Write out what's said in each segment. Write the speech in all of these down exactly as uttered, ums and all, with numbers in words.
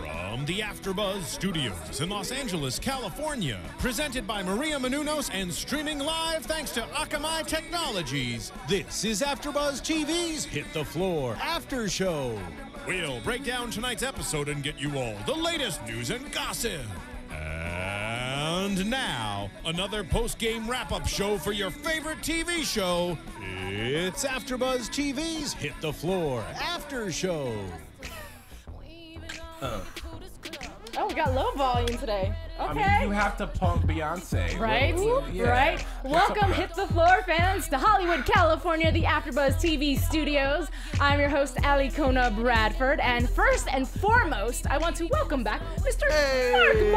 From the AfterBuzz Studios in Los Angeles, California, presented by Maria Menounos and streaming live thanks to Akamai Technologies, this is AfterBuzz T V's Hit the Floor After Show. We'll break down tonight's episode and get you all the latest news and gossip. And now, another post-game wrap-up show for your favorite T V show. It's AfterBuzz T V's Hit the Floor After Show. Uh-oh. Oh, we got low volume today. Okay. I mean, you have to punk Beyonce. Right? Right? Yeah. right? Welcome, Hit the Floor fans, to Hollywood, California, the AfterBuzz T V studios. I'm your host, Ali Kona Bradford, and first and foremost, I want to welcome back Mister Hey.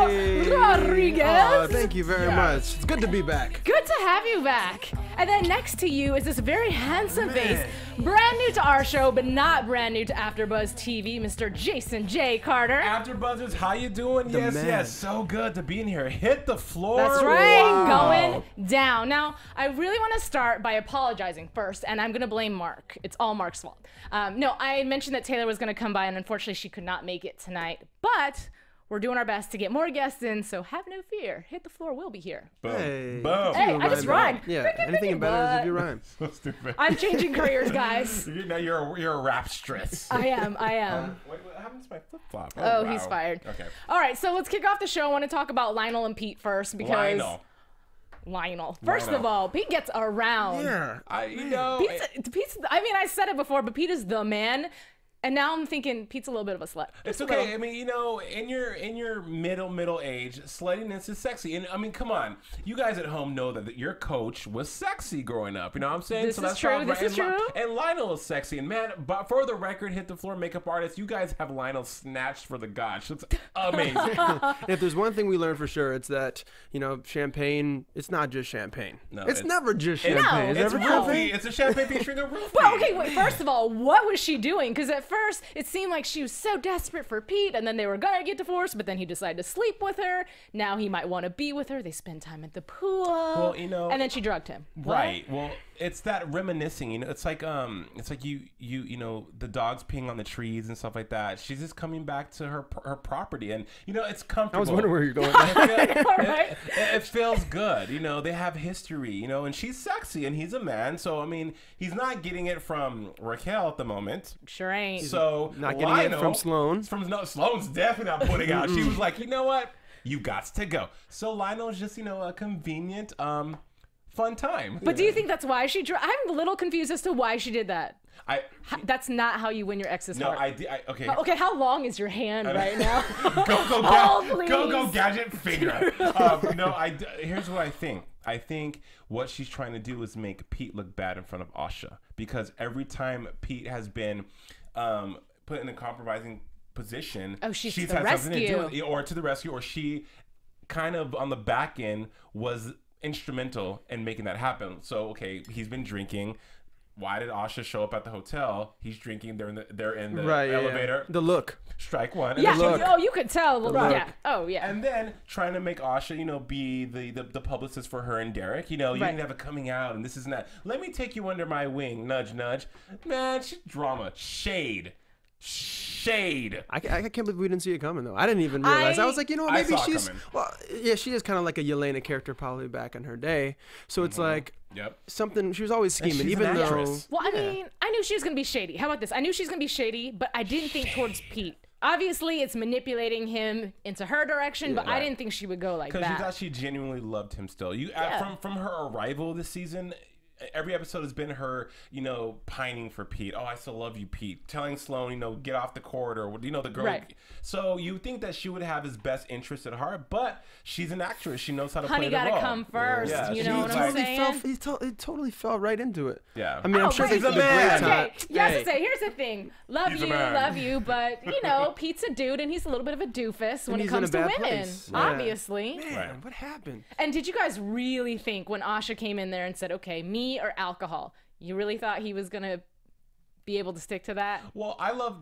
Mark Mar-Rodriguez. Oh, thank you very yeah. much. It's good to be back. Good to have you back. And then next to you is this very handsome Man. face, brand new to our show, but not brand new to AfterBuzz T V, Mister Jason J. Carter. AfterBuzzers, how you doing? The yes, man. yes, so good to be in here. Hit the floor. That's right. Wow. Going down. Now, I really want to start by apologizing first, and I'm going to blame Mark. It's all Mark's fault. Um, no, I mentioned that Taylour was going to come by, and unfortunately, she could not make it tonight. But we're doing our best to get more guests in, so have no fear. Hit the Floor will be here. Boom. Hey, Boom. hey I just rhymed. Yeah, freaking anything freaking better is if you rhyme. So stupid. I'm changing careers, guys. Now you're a, you're a rapstress. I am, I am. Um, wait, what happened to my flip-flop? Oh, oh wow. He's fired. Okay. All right, so let's kick off the show. I want to talk about Lionel and Pete first because... Lionel. Lionel. First Lionel. of all, Pete gets around. Yeah, I, you know... Pete's, I, Pete's, I mean, I said it before, but Pete is the man. And now I'm thinking Pete's a little bit of a slut. Just it's okay. I mean, you know, in your in your middle middle age, sluttiness is sexy. And I mean, come on, you guys at home know that your coach was sexy growing up. You know what I'm saying? This so is that's true. This and, is true. And Lionel is sexy. And man, but for the record, Hit the Floor makeup artists, you guys have Lionel snatched for the gosh. It's amazing. If there's one thing we learned for sure, it's that you know, champagne. It's not just champagne. No, it's, it's never just champagne. No, it's never no. roofie. It's a champagne featuring a roofie. Well, okay. Wait. First of all, what was she doing? Because at first, it seemed like she was so desperate for Pete, and then they were gonna get divorced, but then he decided to sleep with her. Now he might want to be with her. They spend time at the pool. Well, you know, and then she drugged him. Right. What? Well, it's that reminiscing. You know, it's like um, it's like you you you know the dogs peeing on the trees and stuff like that. She's just coming back to her her property, and you know it's comfortable. I was wondering where you're going. it, feels, right. it, it, it feels good. You know, they have history. You know, and she's sexy, and he's a man. So I mean, he's not getting it from Raquel at the moment. Sure ain't. So not getting Lionel, it from Sloan. From no, Sloan's definitely not putting out. She was like, you know what, you got to go. So Lionel's just, you know, a convenient, um, fun time. But yeah. do you think that's why she? I'm a little confused as to why she did that. I. How, that's not how you win your ex's no, heart. No, I, I. Okay. Okay. How long is your hand right now? go go oh, ga please. go go gadget finger. um, no, I. Here's what I think. I think what she's trying to do is make Pete look bad in front of Asha, because every time Pete has been um, put in a compromising position, oh, she's, she's to had the something rescue. to do with it, or to the rescue, or she kind of on the back end was instrumental in making that happen. So, okay, he's been drinking. Why did Asha show up at the hotel? He's drinking. They're in the, they're in the right, elevator. Yeah. The look. Strike one. And yeah. The look. Oh, you could tell. The right. Yeah. Oh, yeah. And then trying to make Asha, you know, be the, the, the publicist for her and Derek. You know, you right. didn't have a coming out and this isn't that. Let me take you under my wing. Nudge, nudge. Man, drama. Shade. Shade. I, I can't believe we didn't see it coming though. I didn't even realize. I, I was like, you know what, maybe she's well, yeah, she is kind of like a Yelena character probably back in her day. So it's mm-hmm. like yep. something she was always scheming, even though. Actress. Well, I yeah. mean, I knew she was gonna be shady. How about this? I knew she was gonna be shady, but I didn't think shady. towards Pete. Obviously, it's manipulating him into her direction, yeah, but right. I didn't think she would go like that. Because you thought she genuinely loved him still. You yeah. uh, from from her arrival this season. Every episode has been her, you know, pining for Pete. Oh, I still love you, Pete. Telling Sloan, you know, get off the corridor. You know, the girl. Right. So you think that she would have his best interest at heart, but she's an actress. She knows how to Honey play the role. Honey gotta come first. Yeah. You know she, what I'm totally saying? Fell, he, to, he totally fell right into it. Yeah. I mean, oh, I'm sure he's a man. Okay. Yes, hey. Here's the thing. Love he's you, love you, but you know, Pete's a dude, and he's a little bit of a doofus and when it comes to women. Place. Obviously. Man, right. What happened? And did you guys really think when Asha came in there and said, "Okay, me" or alcohol. You really thought he was gonna be able to stick to that. Well, I love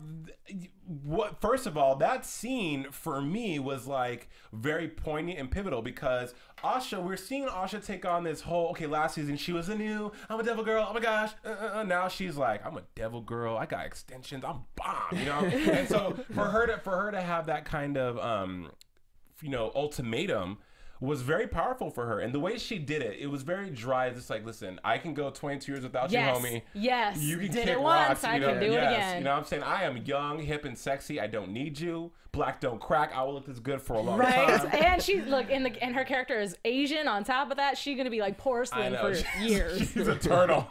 what, first of all, that scene for me was like very poignant and pivotal because Asha, we're seeing Asha take on this whole, okay, last season she was a new, I'm a devil girl, oh my gosh. Uh, uh, uh. Now she's like, I'm a devil girl, I got extensions, I'm bomb, you know? And so for her to, for her to have that kind of, um, you know, ultimatum was very powerful for her. And the way she did it, it was very dry. It's like, listen, I can go twenty-two years without yes, you, homie. Yes, you can did kick it once, rocks, I you know? Can do yes. it again. You know what I'm saying? I am young, hip, and sexy. I don't need you. Black don't crack. I will look this good for a long right. time. Right, and she's, look, and, the, and her character is Asian. On top of that, she's going to be like porcelain for she's, years. She's a turtle.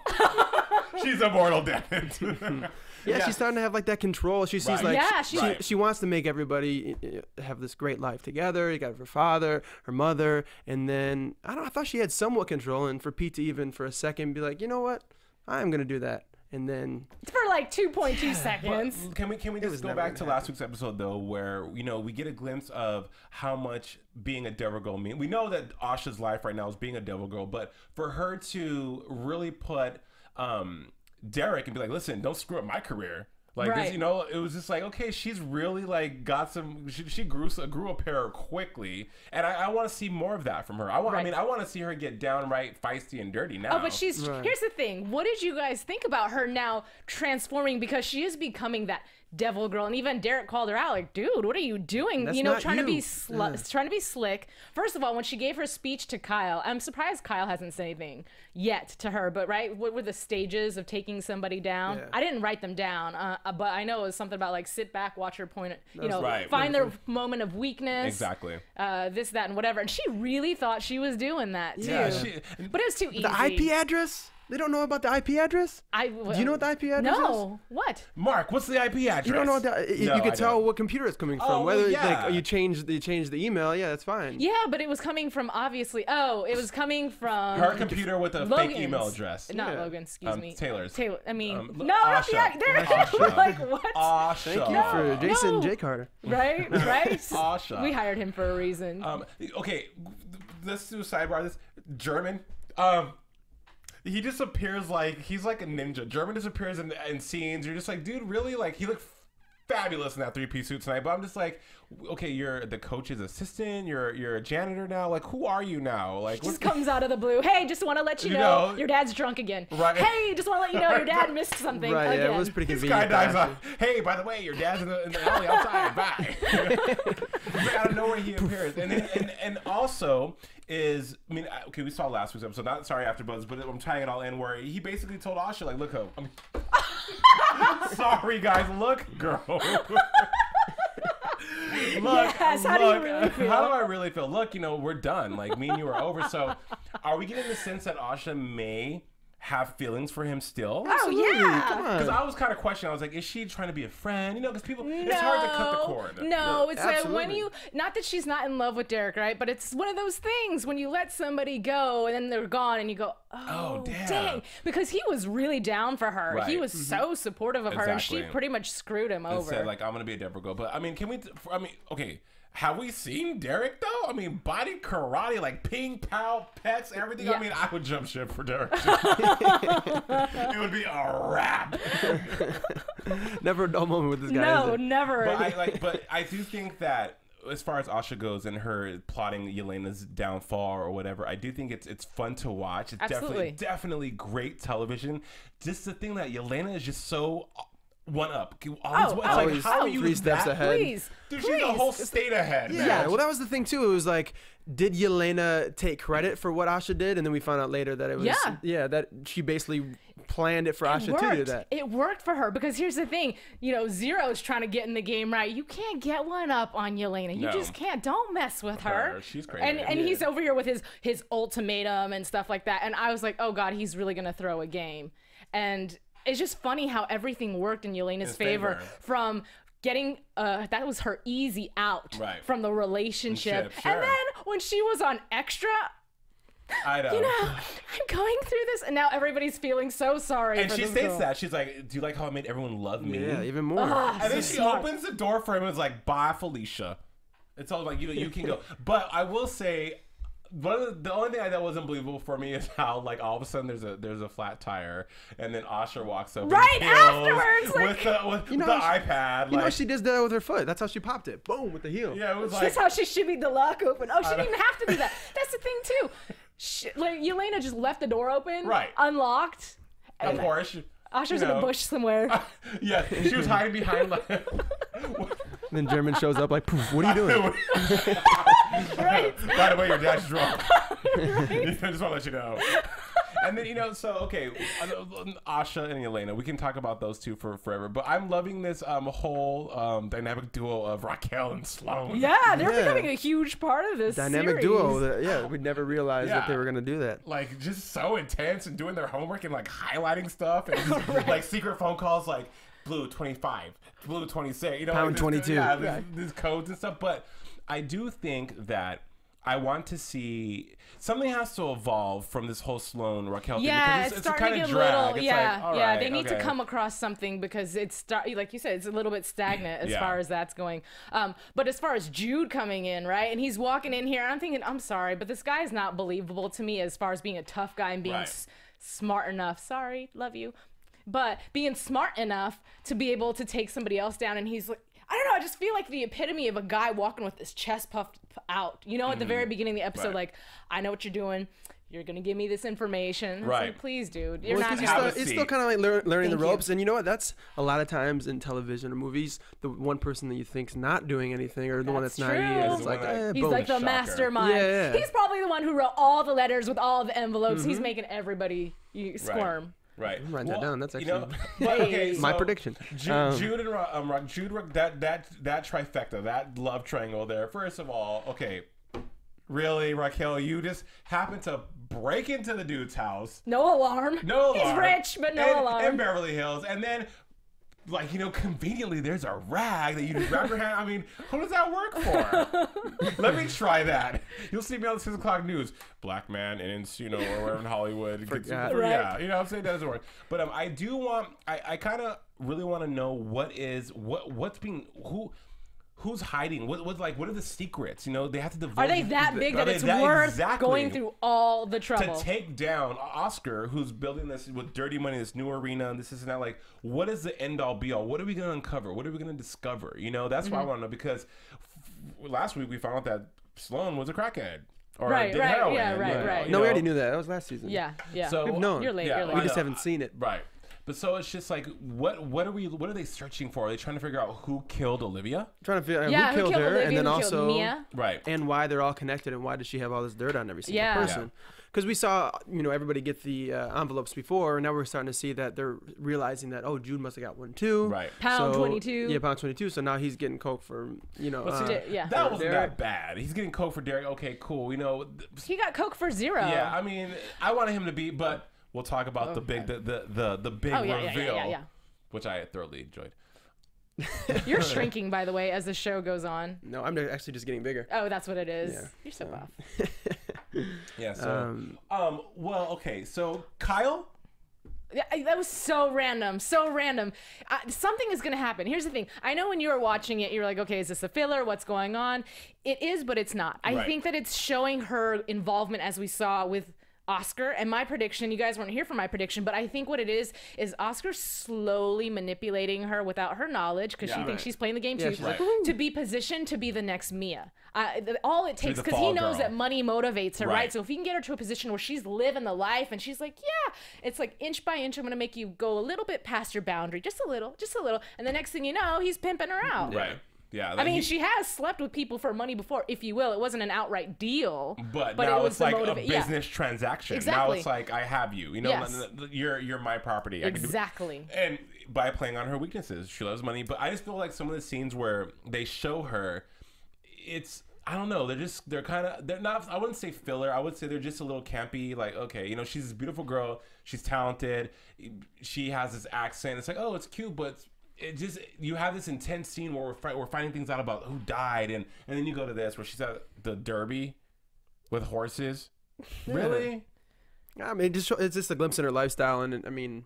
She's a mortal damage. yeah, yeah, she's starting to have like that control. She sees right. like yeah, she, right. she, she wants to make everybody have this great life together. You got her father, her mother, and then I don't. I thought she had somewhat control, and for Pete to even for a second be like, you know what, I'm gonna do that, and then for like two point two yeah, seconds. Can we can we just go back to happen. last week's episode though, where you know we get a glimpse of how much being a devil girl means. We know that Asha's life right now is being a devil girl, but for her to really put um Derek and be like, listen, don't screw up my career, like right. this, you know, it was just like, okay, she's really like got some, she, she grew grew a pair quickly, and I, I want to see more of that from her. I want, right. I mean, I want to see her get downright feisty and dirty now. Oh, but she's right. here's the thing. What did you guys think about her now transforming, because she is becoming that devil girl, and even Derek called her out like, dude, what are you doing? That's you know, trying you. to be sl yeah. trying to be slick. First of all, when she gave her speech to Kyle, I'm surprised Kyle hasn't said anything yet to her, but right, what were the stages of taking somebody down? Yeah. I didn't write them down, uh, but I know it was something about like sit back, watch her point, you That's know, right. find their moment of weakness, exactly, uh, this, that, and whatever. And she really thought she was doing that too, yeah, she, but it was too easy. The I P address. They don't know about the I P address? I, well, do you know what the I P address no. is? No. What? Mark, what's the I P address? You don't know what the, it, no, you can I tell don't. what computer it's coming from. Oh, whether yeah. like, you change you change the email, yeah, that's fine. Yeah, but it was coming from obviously. Oh, it was coming from her computer with a Logan's. fake email address. Not yeah. Logan, excuse um, me. Taylor's. Taylor. I mean, um, no, Asha. not the Asha. Like what? Asha. Thank you no, for Jason no. J. Carter. Right, right. Asha. We hired him for a reason. Um, okay, let's do a sidebar. This German. Um. He just appears like he's like a ninja. German disappears in, in scenes. You're just like, dude, really? Like he looked fabulous in that three-piece suit tonight. But I'm just like, okay, you're the coach's assistant. You're you're a janitor now. Like, who are you now? Like, just comes out of the blue. Hey, just want to let you, you know, know your dad's drunk again. Right. Hey, just want to let you know your dad missed something. Right. Again. Yeah, it was pretty convenient. This guy dives off. Hey, by the way, your dad's in the, in the alley outside. Bye. Out of nowhere he appears, and then, and and also. Is I mean okay we saw last week's episode, not sorry AfterBuzz, but I'm tying it all in where he basically told Asha like, look ho, I mean, sorry guys, look girl, look, yes, how, look do you really feel? How do I really feel? Look, you know, we're done, like me and you are over. So are we getting the sense that Asha may have feelings for him still? Oh, absolutely. Yeah, because I was kind of questioning. I was like, is she trying to be a friend? You know, because people, no, it's hard to cut the cord. No, yeah, it's absolutely. Like when you, not that she's not in love with Derek, right? But it's one of those things when you let somebody go and then they're gone and you go, oh, oh damn. dang. Because he was really down for her. Right. He was mm-hmm. so supportive of exactly. her, and she pretty much screwed him and over. Said, like, I'm going to be a devil girl. But I mean, can we, I mean, okay. Have we seen Derek though? I mean, body karate, like ping, pow, pets, everything. Yeah. I mean, I would jump ship for Derek. It would be a wrap. Never a dull moment with this guy. No, is it? Never. But I, like, but I do think that as far as Asha goes and her plotting Yelena's downfall or whatever, I do think it's it's fun to watch. It's Absolutely. definitely definitely great television. Just the thing that Yelena is just so. One up. Always, oh, one. It's always, like, how oh, are you three steps that? ahead. Please, Dude, please. She's a whole state ahead. Yeah. yeah, well, that was the thing, too. It was like, did Yelena take credit for what Asha did? And then we found out later that it was, yeah, yeah that she basically planned it for it Asha worked. to do that. It worked for her, because here's the thing, you know, Zero is trying to get in the game right. You can't get one up on Yelena. You no. just can't. Don't mess with her. her. She's crazy. And, and yeah. he's over here with his, his ultimatum and stuff like that. And I was like, oh, God, he's really going to throw a game. And it's just funny how everything worked in Yelena's favor, favor from getting uh, that was her easy out right. from the relationship. Sure. And then when she was on Extra, I know. You know, I'm going through this, and now everybody's feeling so sorry. And for she this states girl. that she's like, "Do you like how I made everyone love me?" Yeah, even more. Uh, and then she smart. opens the door for him and is like, "Bye, Felicia." It's all like, you know, you can go. But I will say, One of the, the only thing that wasn't believable for me is how, like, all of a sudden there's a there's a flat tire, and then Asha walks up right afterwards like, with the, with you know, the iPad. You like, know, she did that with her foot. That's how she popped it. Boom, with the heel. Yeah, it was like, that's how she shimmied the lock open. Oh, she didn't even have to do that. That's the thing too. She, like, Yelena just left the door open, right? Unlocked. Of course. Like, Asha's in a bush somewhere. Uh, yeah, she was hiding behind. Like, and then German shows up like, poof, what are you doing? Right. By the way, your dad's drunk. Right. I just want to let you know. And then, you know, so, okay, Asha and Yelena, we can talk about those two for forever. But I'm loving this um, whole um, dynamic duo of Raquel and Sloan. Yeah, they're yeah. becoming a huge part of this Dynamic series. duo. That, yeah, we never realized yeah. that they were going to do that. Like, just so intense and doing their homework and, like, highlighting stuff and, just, right. like, secret phone calls, like, blue twenty-five, blue twenty-six. You know, Pound like, twenty-two. Yeah, right. These codes and stuff. But I do think that I want to see something has to evolve from this whole Sloan Raquel yeah, thing. It's, it's starting kind to get of drag. Little, it's yeah, like, all yeah. Right, they need okay. to come across something because it's start, like you said, it's a little bit stagnant as yeah. far as that's going. Um, but as far as Jude coming in, right, and he's walking in here, I'm thinking, I'm sorry, but this guy is not believable to me as far as being a tough guy and being right. s smart enough. Sorry, love you, but being smart enough to be able to take somebody else down, and he's like. I don't know, I just feel like the epitome of a guy walking with his chest puffed out. You know, at mm-hmm. the very beginning of the episode, right. like, I know what you're doing. You're going to give me this information. Right. Like, please, dude. You're well, not it's, still, it's still kind of like lear learning Thank the ropes. You. And you know what? That's a lot of times in television or movies, the one person that you think's not doing anything or the that's one that's true. not is like, eh, he's boom. like the Shocker. mastermind. Yeah, yeah. He's probably the one who wrote all the letters with all the envelopes. Mm-hmm. He's making everybody squirm. Right. Right. Write well, that down. That's actually you know, but, okay, so my prediction. Jude, um, Jude and um, Jude, that that that trifecta, that love triangle there. First of all, okay, really, Raquel, you just happened to break into the dude's house. No alarm. No alarm. He's rich, but no and, alarm. In Beverly Hills, and then. Like, you know, conveniently, there's a rag that you just wrap your hand. I mean, who does that work for? Let me try that. You'll see me on the six o'clock news. Black man in Encino or wherever in Hollywood. Gets, yeah. Right. yeah, you know what I'm saying? That doesn't work. But um, I do want, I, I kind of really want to know what is, what what's being, who... Who's hiding? What, what, like, what are the secrets? You know, they have to divulge. Are they that big that it's worth exactly going through all the trouble to take down Oscar, who's building this with dirty money, this new arena, and this is not like, what is the end all be all? What are we going to uncover? What are we going to discover? You know, that's mm-hmm. what I want to know, because last week we found out that Sloan was a crackhead. Or right, did right, heroin, yeah, right, you know, right. No, know? we already knew that. That was last season. Yeah, yeah. So We've known. You're late. Yeah, you're late. We just haven't seen it. Right. But so it's just like, what what are we what are they searching for? Are they trying to figure out who killed Olivia? Trying to figure out yeah, who, who killed, killed her, Olivia, and then also Mia. Right, and why they're all connected, and why does she have all this dirt on every single yeah. person? Because yeah. we saw, you know, everybody get the uh, envelopes before, and now we're starting to see that they're realizing that, oh, Jude must have got one too. Right, pound so, twenty two. Yeah, pound twenty two. So now he's getting coke for, you know, uh, did, yeah. that wasn't that bad. He's getting coke for Derek. Okay, cool. You know, he got coke for Zero. Yeah, I mean, I wanted him to be, but. We'll talk about oh, the big, the the the, the big oh, yeah, reveal, yeah, yeah, yeah, yeah. which I thoroughly enjoyed. You're shrinking, by the way, as the show goes on. No, I'm actually just getting bigger. Oh, that's what it is. Yeah. You're so buff. yeah. So, um, um, well, okay. So, Kyle. Yeah, that was so random, so random. Uh, something is going to happen. Here's the thing. I know when you were watching it, you were like, okay, is this a filler? What's going on? It is, but it's not. I right. think that it's showing her involvement, as we saw with Oscar, and my prediction, you guys weren't here for my prediction, but I think what it is is Oscar slowly manipulating her without her knowledge, because yeah, she right. thinks she's playing the game yeah, too, right. to be positioned to be the next Mia. Uh, all it takes, because he knows girl. that money motivates her, right. right? So if he can get her to a position where she's living the life and she's like, yeah, it's like inch by inch, I'm going to make you go a little bit past your boundary, just a little, just a little. And the next thing you know, he's pimping her out. Right. Yeah, like I mean, he, she has slept with people for money before, if you will. It wasn't an outright deal, but, but now it was it's like a business yeah. transaction. Exactly. Now it's like, I have you. You know, yes. you're you're my property. I exactly. Can do and by playing on her weaknesses, she loves money. But I just feel like some of the scenes where they show her, it's I don't know. They're just they're kind of they're not. I wouldn't say filler. I would say they're just a little campy. Like, okay, you know, she's this beautiful girl. She's talented. She has this accent. It's like, oh, it's cute, but. It just you have this intense scene where we're, fi we're finding things out about who died, and and then you go to this where she's at the derby with horses. Really? Yeah. I mean, just, it's just a glimpse in her lifestyle, and I mean,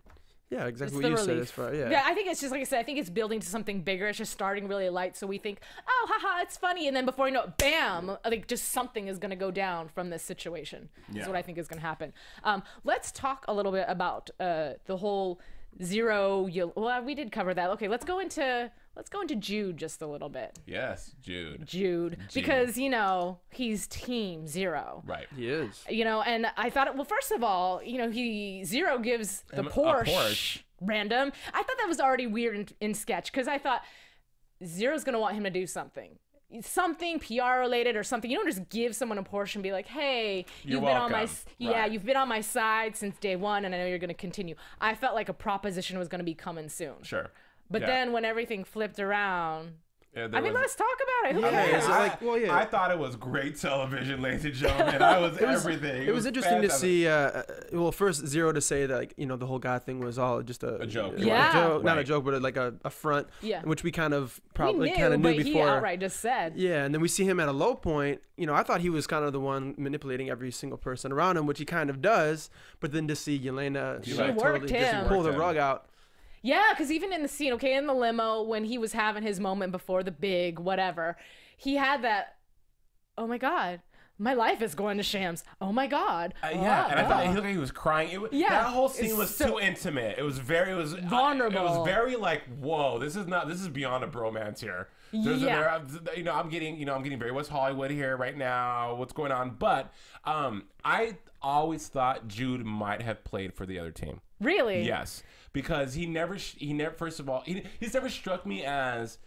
Yeah, exactly what you relief. said. As far, yeah. yeah, I think it's just, like I said, I think it's building to something bigger. It's just starting really light. So we think, oh, haha, it's funny. And then before you know it, bam, like just something is going to go down from this situation. Yeah. Is what I think is going to happen. Um, let's talk a little bit about uh, the whole Zero. Well, we did cover that. Okay, let's go into... Let's go into Jude just a little bit. Yes, Jude. Jude. Jude. Because, you know, he's Team Zero. Right. He is. You know, and I thought, well, first of all, you know, he Zero gives the Porsche, Porsche random. I thought that was already weird in, in sketch because I thought Zero's going to want him to do something. Something P R related or something. You don't just give someone a Porsche and be like, hey, you're you've been welcome. on my right. yeah, you've been on my side since day one, and I know you're going to continue. I felt like a proposition was going to be coming soon. Sure. But yeah. then when everything flipped around, yeah, I mean, was... let's talk about it. Who yeah. cares? I, like, well, yeah. I thought it was great television, ladies and gentlemen. I was, was everything. It, it was, was interesting to see. Uh, well, first Zero to say that, like, you know, the whole God thing was all just a, a joke. Yeah, a joke, right. not a joke, but like a, a front. Yeah, which we kind of probably knew, kind of knew before. He outright just said. Yeah, and then we see him at a low point. You know, I thought he was kind of the one manipulating every single person around him, which he kind of does. But then to see Yelena, she, she like, worked totally him. Just pull the rug out. Yeah, because even in the scene, okay, in the limo, when he was having his moment before the big whatever, he had that, oh my God, my life is going to shams. Oh my God. Uh, yeah, oh, and I oh. thought he, looked like he was crying. It was, yeah, that whole scene was so too intimate. It was very, it was vulnerable. I, it was very like, whoa, this is not, this is beyond a bromance here. There's yeah. a, there, you know, I'm getting, you know, I'm getting very West Hollywood here right now. What's going on? But um, I always thought Jude might have played for the other team. Really? Yes. Because he never, he never. First of all, he, he's never struck me as,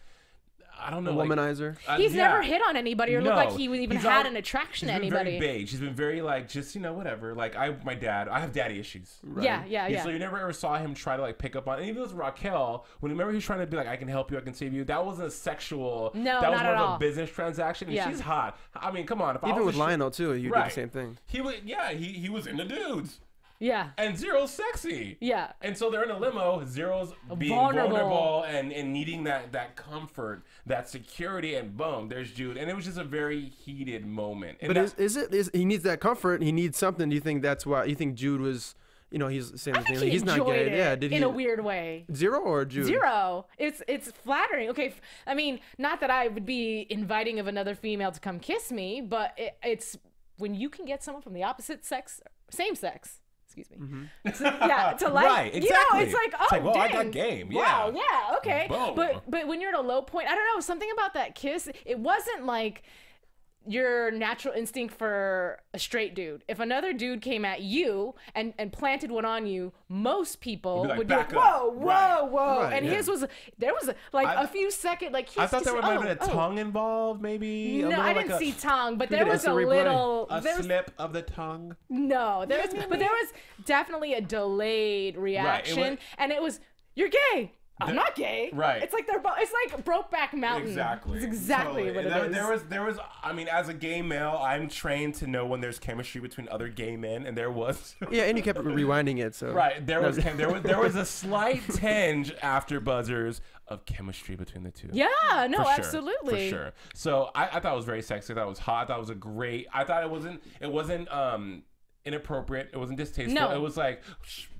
I don't know, a womanizer. Like, uh, he's yeah. never hit on anybody or no. looked like he even he's had all, an attraction he's to been anybody. Very beige. He's been very like just you know whatever. Like I, my dad, I have daddy issues. Right? Yeah, yeah, yeah. So you never ever saw him try to like pick up on. And even with Raquel, when remember he was trying to be like, I can help you, I can save you. That wasn't a sexual. No, that was not more at of all. a business transaction. And yeah. she's hot. I mean, come on. If even I with Lionel too, you right. did the same thing. He was yeah. He he was into dudes. Yeah. And Zero's sexy. Yeah. And so they're in a limo. Zero's being vulnerable, vulnerable and, and needing that, that comfort, that security, and boom, there's Jude. And it was just a very heated moment. And but is, is it, is, he needs that comfort. He needs something. Do you think that's why, you think Jude was, you know, he's saying the same thing. He's not gay. Yeah. Did he? In a weird way. Zero or Jude? Zero. It's, it's flattering. Okay. I mean, not that I would be inviting of another female to come kiss me, but it, it's when you can get someone from the opposite sex, same sex. Excuse me. Mm-hmm. to, yeah, to like, right, exactly. you know, it's like, oh, it's like, well, dang. I got game. Yeah. Wow, yeah, okay. Boom. But but when you're at a low point, I don't know, something about that kiss, it wasn't like your natural instinct for a straight dude. If another dude came at you and, and planted one on you, most people be like, would be like, whoa, whoa, right. whoa. Right, and yeah. his was, there was like I, a few second, like kiss, I thought kiss, there might have oh, been a oh. tongue involved, maybe. No, I didn't like see a, tongue, but there was a little. A there was, slip of the tongue? No, there was, but there was definitely a delayed reaction. Right, it was, and it was, you're gay. I'm the, not gay. Right. It's like they're both. It's like Brokeback Mountain. Exactly. It's exactly totally. what it there, is. There was, there was. I mean, as a gay male, I'm trained to know when there's chemistry between other gay men, and there was. Yeah, and you kept rewinding it. So right, there was, there was, there was a slight tinge after buzzers of chemistry between the two. Yeah. No. For sure, absolutely. For sure. So I, I thought it was very sexy. I thought it was hot. I thought it was a great. I thought it wasn't. It wasn't um inappropriate. It wasn't distasteful. No. It was like,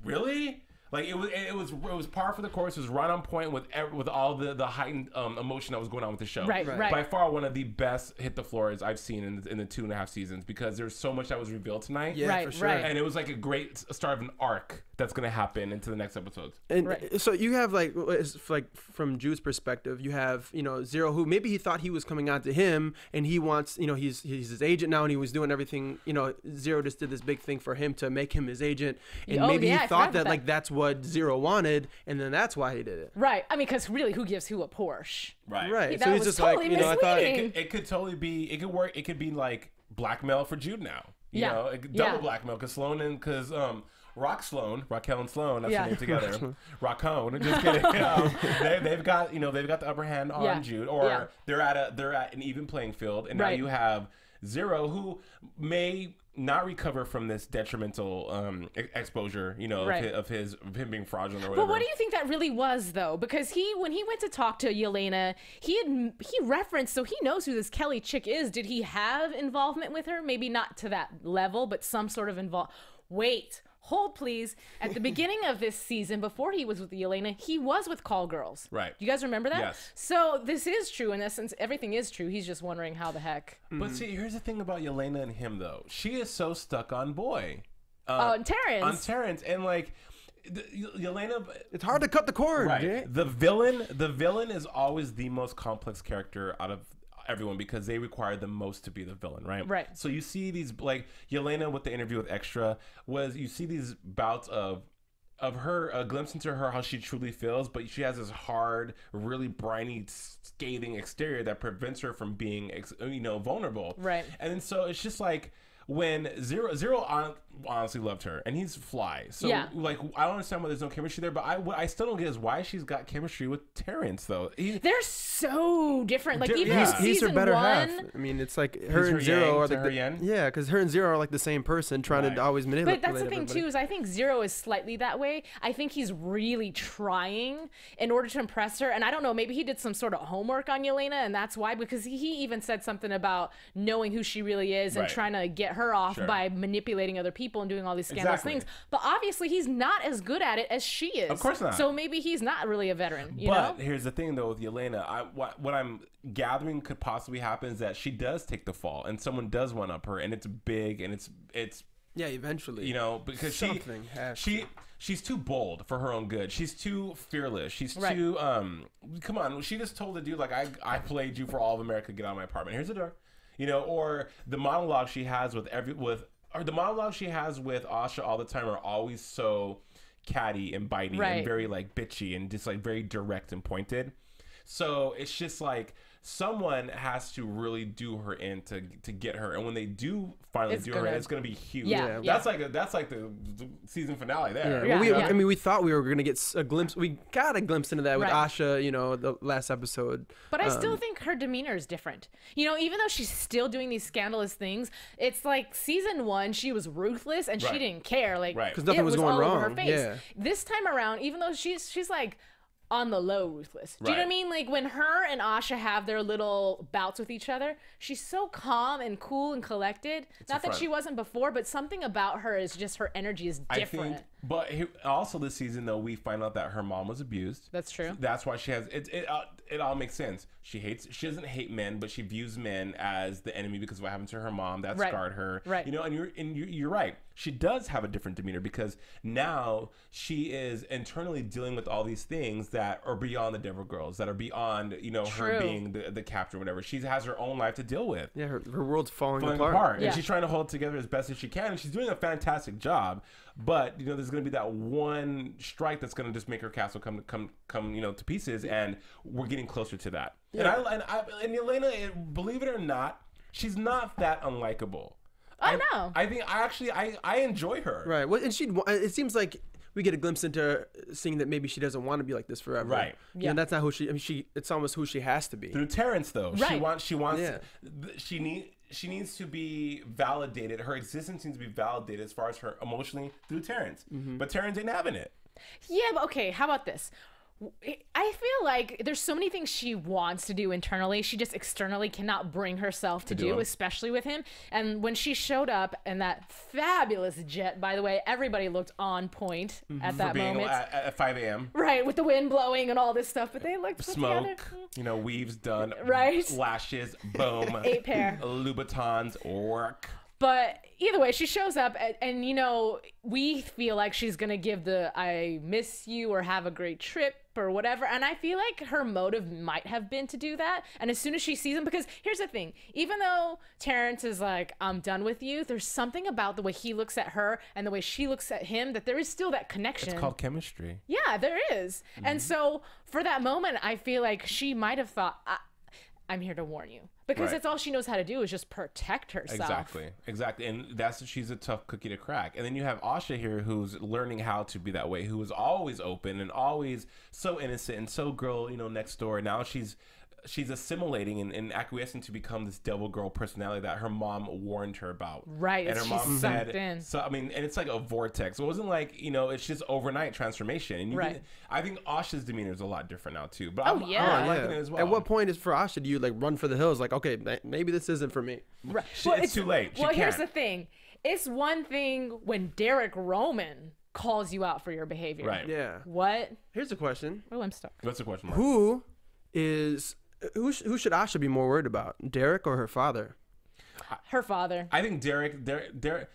really. Like it was, it was, it was par for the course. It was right on point with with all the the heightened um, emotion that was going on with the show. Right, right. By far, one of the best Hit the Floors I've seen in the, in the two and a half seasons because there's so much that was revealed tonight. Yeah, right, for sure. Right. And it was like a great start of an arc that's going to happen into the next episodes. And right. so you have like, like from Jude's perspective, you have you know Zero, who maybe he thought he was coming out to him, and he wants you know he's he's his agent now, and he was doing everything. You know, Zero just did this big thing for him to make him his agent, and oh, maybe yeah, he thought that, that like that's what Zero wanted, and then that's why he did it. Right. I mean, because really, who gives who a Porsche? Right. Right. That so it's just totally like you know, I thought it could, it could totally be. It could work. It could be like blackmail for Jude now. You yeah. know, double yeah. blackmail because Sloan and because um. Rock Sloan, Raquel and Sloan, that's yeah. the name together. Rockone, just kidding. um, they, they've got, you know, they've got the upper hand on yeah. Jude, or yeah. they're at a, they're at an even playing field, and right. now you have Zero, who may not recover from this detrimental um, e exposure, you know, right. of, his, of his of him being fraudulent or whatever. But what do you think that really was, though? Because he, when he went to talk to Yelena, he had he referenced, so he knows who this Kelly chick is. Did he have involvement with her? Maybe not to that level, but some sort of involve. Wait. hold please, at the beginning of this season, before he was with Yelena, he was with Call Girls. Right. Do you guys remember that? Yes. So this is true in essence. Everything is true. He's just wondering how the heck. Mm-hmm. But see, here's the thing about Yelena and him though. She is so stuck on boy. Uh, on Terrence. On Terrence. And like, Yelena, it's hard to cut the cord. Right. Yeah. The villain, the villain is always the most complex character out of everyone because they require the most to be the villain, right? Right. So you see these, like Yelena with the interview with Extra, was you see these bouts of of her, a glimpse into her, how she truly feels, but she has this hard, really briny, scathing exterior that prevents her from being, you know, vulnerable. Right. And so it's just like, when Zero, Zero honestly loved her, and he's fly. So, yeah. like, I don't understand why there's no chemistry there, but I, what I still don't get is why she's got chemistry with Terrence, though. He, They're so different. Like, di even yeah. he's her better one, half. I mean, it's like her he's and her Zero are like the, yeah, because her and Zero are like the same person, trying right. to always manipulate. But that's the thing everybody. too, is I think Zero is slightly that way. I think he's really trying in order to impress her, and I don't know, maybe he did some sort of homework on Yelena, and that's why, because he even said something about knowing who she really is and right. trying to get her off sure. by manipulating other people and doing all these scandalous exactly. things. But obviously he's not as good at it as she is. Of course not. So maybe he's not really a veteran, you but know? Here's the thing though with Yelena, I, what, what I'm gathering could possibly happen is that she does take the fall and someone does one up her, and it's big, and it's it's yeah eventually, you know, because Something she has she to. she's too bold for her own good. She's too fearless. She's right. too um come on, she just told the dude like I, I played you for all of America, get out of my apartment, here's the door. You know, or the monologue she has with every with, or the monologue she has with Asha all the time are always so catty and bitey right. and very like bitchy and just like very direct and pointed. So it's just like someone has to really do her in to to get her, and when they do finally it's do gonna, her in, it's going to be huge. Yeah, yeah. that's like a, that's like the, the season finale there. Yeah. Well, we, yeah. I mean, we thought we were going to get a glimpse. We got a glimpse into that right. with Asha, you know, the last episode. But I um, still think her demeanor is different. You know, even though she's still doing these scandalous things, it's like season one she was ruthless and right. she didn't care, like because right. nothing was, was going all wrong. Over her face. Yeah. This time around, even though she's she's like. on the low ruthless. Do you right. know what I mean? Like when her and Asha have their little bouts with each other, she's so calm and cool and collected. It's Not that front. she wasn't before, but something about her is just her energy is different. I think, but also this season though, we find out that her mom was abused. That's true. That's why she has, it, it, uh, it all makes sense. She hates, she doesn't hate men, but she views men as the enemy because of what happened to her mom. That right. scarred her. Right. You know, and you're, and you're, you're right. She does have a different demeanor because now she is internally dealing with all these things that are beyond the Devil Girls, that are beyond, you know, True. her being the, the captor or whatever. She has her own life to deal with. Yeah, her, her world's falling, falling apart. apart. Yeah. And she's trying to hold it together as best as she can. And she's doing a fantastic job. But, you know, there's going to be that one strike that's going to just make her castle come, come, come, you know, to pieces. And we're getting closer to that. Yeah. And, I, and, I, and Yelena, believe it or not, she's not that unlikable. Oh, I, no. I think I actually I, I enjoy her. Right. Well, and she it seems like we get a glimpse into her seeing that maybe she doesn't want to be like this forever. Right. Yeah. And that's not who she I mean she it's almost who she has to be. Through Terrence though. Right. She wants she wants yeah. she needs she needs to be validated. Her existence needs to be validated as far as her emotionally through Terrence. Mm-hmm. But Terrence ain't having it. Yeah, but okay, how about this? I feel like there's so many things she wants to do internally. She just externally cannot bring herself to, to do, do especially with him. And when she showed up in that fabulous jet, by the way, everybody looked on point mm-hmm. at that being moment. At, at five A M Right, with the wind blowing and all this stuff. But they looked Smoke, you know, weaves done. Right. Lashes, boom. Eight pair. Louboutins, work. But either way, she shows up and, and, you know, we feel like she's going to give the I miss you or have a great trip or whatever. And I feel like her motive might have been to do that. And as soon as she sees him, because here's the thing, even though Terrence is like, I'm done with you, there's something about the way he looks at her and the way she looks at him that there is still that connection. It's called chemistry. Yeah, there is. Mm-hmm. And so for that moment, I feel like she might have thought, I I'm here to warn you. Because right. that's all she knows how to do is just protect herself. Exactly, exactly. And that's she's a tough cookie to crack. And then you have Asha here who's learning how to be that way, who was always open and always so innocent and so girl, you know, next door. Now she's she's assimilating and, and acquiescing to become this devil girl personality that her mom warned her about. Right, and her she's mom said, in. So I mean, and it's like a vortex. It wasn't like, you know, it's just overnight transformation. And you right. can, I think Asha's demeanor is a lot different now too. But oh, I'm, yeah. I'm liking yeah. it as well. At what point is for Asha do you like run for the hills? Like, okay, maybe this isn't for me. Right. She, well, it's, it's too late. She well, can't. Here's the thing. It's one thing when Derek Roman calls you out for your behavior. Right. Yeah. What? Here's a question. Oh, I'm stuck. That's a question. Mark. Who is who? Sh who should Asha be more worried about? Derek or her father? Her father. I think Derek. Derek. Derek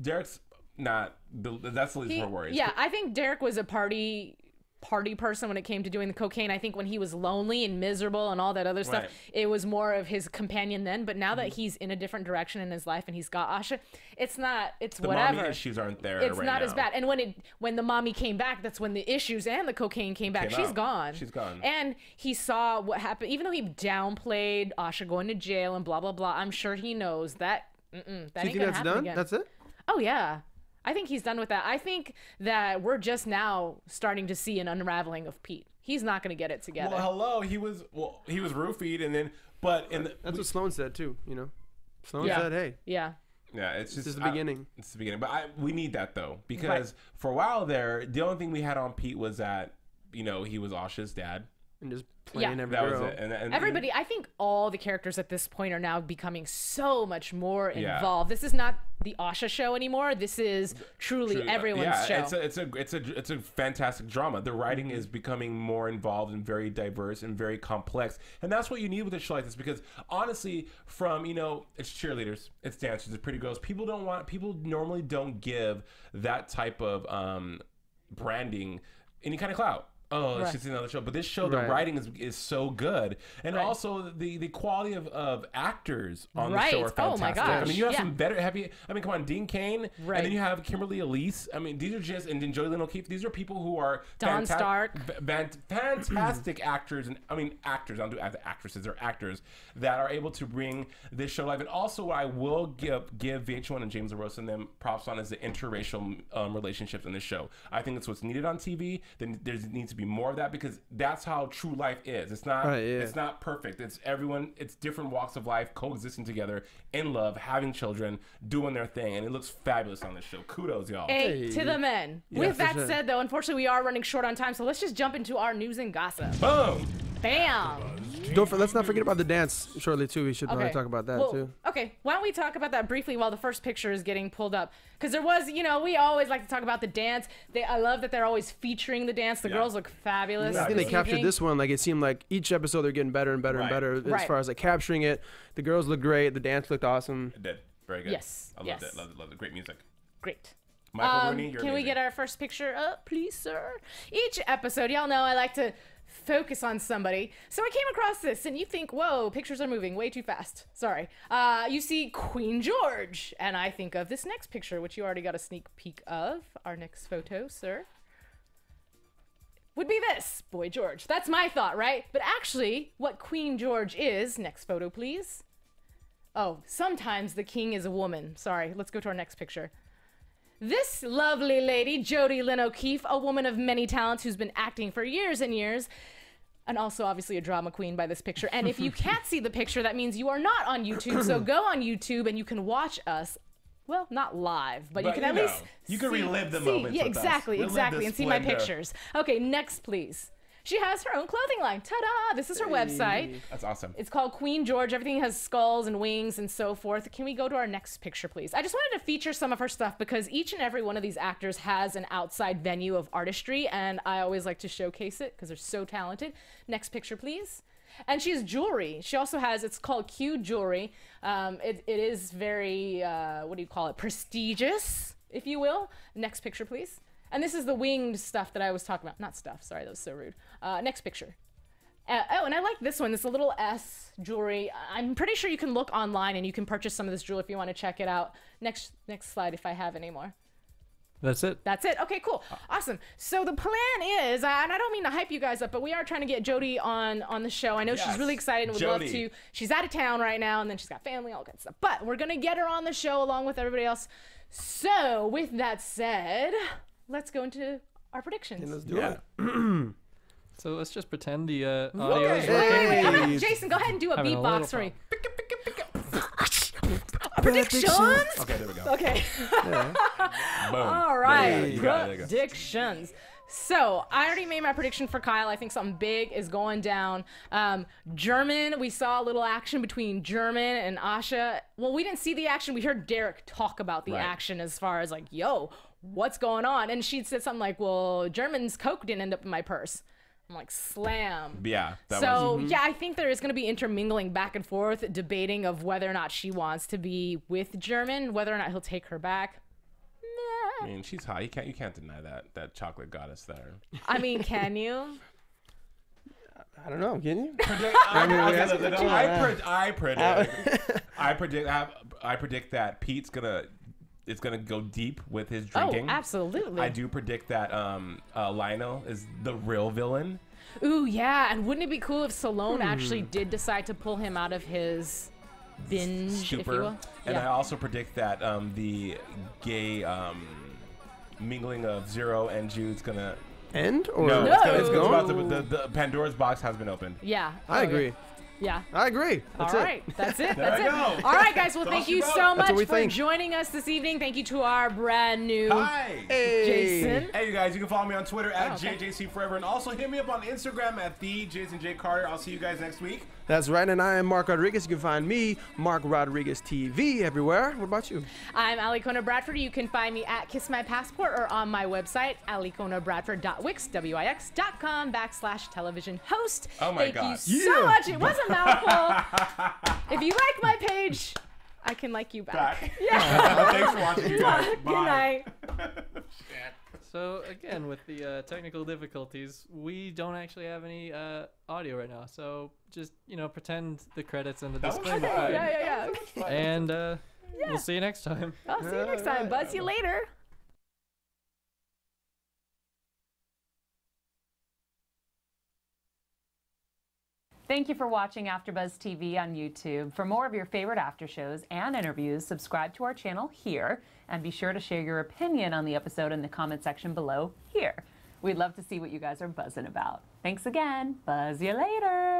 Derek's not. That's the least he, more worried. Yeah, I think Derek was a party. party person when it came to doing the cocaine. I think when he was lonely and miserable and all that other stuff, right. It was more of his companion then, but now mm-hmm. that he's in a different direction in his life and he's got Asha, it's not, it's the whatever. The mommy issues aren't there It's right not now. as bad. And when it, when the mommy came back, that's when the issues and the cocaine came back. Came She's out. gone. She's gone. And he saw what happened, even though he downplayed Asha going to jail and blah, blah, blah. I'm sure he knows that, mm-mm, that ain't gonna happen again. That's it? Oh yeah. I think he's done with that. I think that we're just now starting to see an unraveling of Pete. He's not going to get it together. Well, hello, he was well, he was roofied, and then but and the, that's what Sloan said too. You know, Sloan yeah. said, "Hey, yeah, yeah, it's just this is the I, beginning. It's the beginning." But I, we need that though, because right. for a while there, the only thing we had on Pete was that you know he was Asha's dad. And just playing yeah. every that was it. And, and, Everybody, and, I think all the characters at this point are now becoming so much more involved. Yeah. This is not the Asha show anymore. This is truly True. everyone's yeah, show. It's a, it's, a, it's, a, it's a fantastic drama. The writing mm-hmm. is becoming more involved and very diverse and very complex. And that's what you need with a show like this, because honestly, from, you know, it's cheerleaders, it's dancers, it's pretty girls. People don't want, people normally don't give that type of um, branding any kind of clout. Oh, right. It's just another show. But this show, right. the writing is, is so good. And right. also the, the quality of, of actors on right. the show are fantastic. Oh my gosh. I mean, you have yeah. some better, have you, I mean, come on, Dean Cain. Right. And then you have Kimberly Elise. I mean, these are just, and then Jolene O'Keefe. These are people who are Don Stark. fantastic actors. And I mean, actors, I don't do actresses, they're actors that are able to bring this show live. And also what I will give, give V H one and James LaRosa and them props on is the interracial um, relationships in this show. I think that's what's needed on T V. Then there needs to be be more of that, because that's how true life is. It's not right, yeah. it's not perfect. It's everyone, it's different walks of life coexisting together in love, having children, doing their thing, and it looks fabulous on this show. Kudos, y'all. Hey, hey. To the men. Yeah, with that sure. said though, unfortunately we are running short on time, so let's just jump into our news and gossip. Boom. Bam. Don't for, let's not forget about the dance shortly too. We should okay. probably talk about that well, too. Okay, why don't we talk about that briefly while the first picture is getting pulled up? Because there was, you know, we always like to talk about the dance. They, I love that they're always featuring the dance. The yeah. girls look fabulous. Yeah, I think they captured this one. Like it seemed like each episode they're getting better and better right. and better as right. far as like capturing it. The girls looked great. The dance looked awesome. It did. Very good. Yes. I loved yes. it. Loved it. Loved it. Great music. Great. Michael um, Rooney, you're Can amazing. we get our first picture up, please, sir? Each episode, y'all know I like to focus on somebody. So I came across this and you think, whoa, pictures are moving way too fast. Sorry. Uh, you see Queen George. And I think of this next picture, which you already got a sneak peek of. Our next photo, sir, would be this. Boy George. That's my thought, right? But actually, what Queen George is, next photo, please. Oh, sometimes the king is a woman. Sorry. Let's go to our next picture. This lovely lady, Jody Lynn O'Keefe, a woman of many talents who's been acting for years and years, and also obviously a drama queen by this picture. And if you can't see the picture, that means you are not on YouTube. So go on YouTube and you can watch us. Well, not live, but, but you can at you know, least you can see, relive the moment. Yeah, exactly, with us. exactly, and see my pictures. Okay, next, please. She has her own clothing line. Ta-da! This is her hey. website. That's awesome. It's called Queen George. Everything has skulls and wings and so forth. Can we go to our next picture, please? I just wanted to feature some of her stuff because each and every one of these actors has an outside venue of artistry, and I always like to showcase it because they're so talented. Next picture, please. And she has jewelry. She also has, it's called Q Jewelry. Um, it, it is very, uh, what do you call it? Prestigious, if you will. Next picture, please. And this is the winged stuff that I was talking about. Not stuff, sorry, that was so rude. Uh, next picture. Uh, oh, and I like this one, this little S jewelry. I'm pretty sure you can look online and you can purchase some of this jewelry if you want to check it out. Next, next slide, if I have any more. That's it. That's it. Okay, cool. Awesome. So the plan is, and I don't mean to hype you guys up, but we are trying to get Jody on on the show. I know yes. she's really excited and would Jody. love to. She's out of town right now, and then she's got family, all good stuff. But we're going to get her on the show along with everybody else. So with that said, let's go into our predictions. And let's do yeah. it. So let's just pretend the uh, audio okay. is working. Wait, wait, wait. I'm gonna, Jason, go ahead and do a Having beatbox for me. Predictions? Okay, there we go. Okay. Yeah. Boom. All right. Predictions. So I already made my prediction for Kyle. I think something big is going down. Um, German, we saw a little action between German and Asha. Well, we didn't see the action. We heard Derek talk about the right. action as far as like, yo, what's going on? And she said something like, well, German's Coke didn't end up in my purse. I'm like, slam. Yeah. That so, was, mm-hmm. yeah, I think there is going to be intermingling back and forth, debating of whether or not she wants to be with German, whether or not he'll take her back. Nah. I mean, she's hot. You can't, you can't deny that, that chocolate goddess there. I mean, can you? I don't know. Can you? I predict. I predict. I predict that Pete's going to... It's gonna go deep with his drinking. Oh, absolutely. I do predict that um, uh, Lionel is the real villain. Ooh, yeah. And wouldn't it be cool if Sloan hmm. actually did decide to pull him out of his binge, Super. if you will? And yeah. I also predict that um, the gay um, mingling of Zero and Jude's gonna end, or no, no. It's, gonna, it's about to, the, the Pandora's box has been opened. Yeah, I agree. Yeah. Yeah, I agree. That's All right, it. that's it. That's it. All right, guys. Well, thank you so much for think. joining us this evening. Thank you to our brand new Hi. Hey. Jason. Hey, you guys. You can follow me on Twitter at oh, okay. J J C Forever, and also hit me up on Instagram at the Jason J Carter. I'll see you guys next week. That's right, and I am Mark Rodriguez. You can find me, Mark Rodriguez T V, everywhere. What about you? I'm Ali Kona Bradford. You can find me at Kiss My Passport or on my website, ali kona bradford dot wix dot com backslash television host. Oh my gosh. Thank you so yeah. much. It was a mouthful. If you like my page, I can like you back. back. Yeah. Thanks for watching, you guys. Good night. So again, with the uh, technical difficulties, we don't actually have any uh, audio right now. So just, you know, pretend the credits and the disclaimer. Okay, yeah, yeah, yeah. And uh, yeah. we'll see you next time. I'll see you next time. Buzz you later. Thank you for watching AfterBuzz T V on YouTube. For more of your favorite after shows and interviews, subscribe to our channel here, and be sure to share your opinion on the episode in the comment section below here. We'd love to see what you guys are buzzing about. Thanks again. Buzz you later.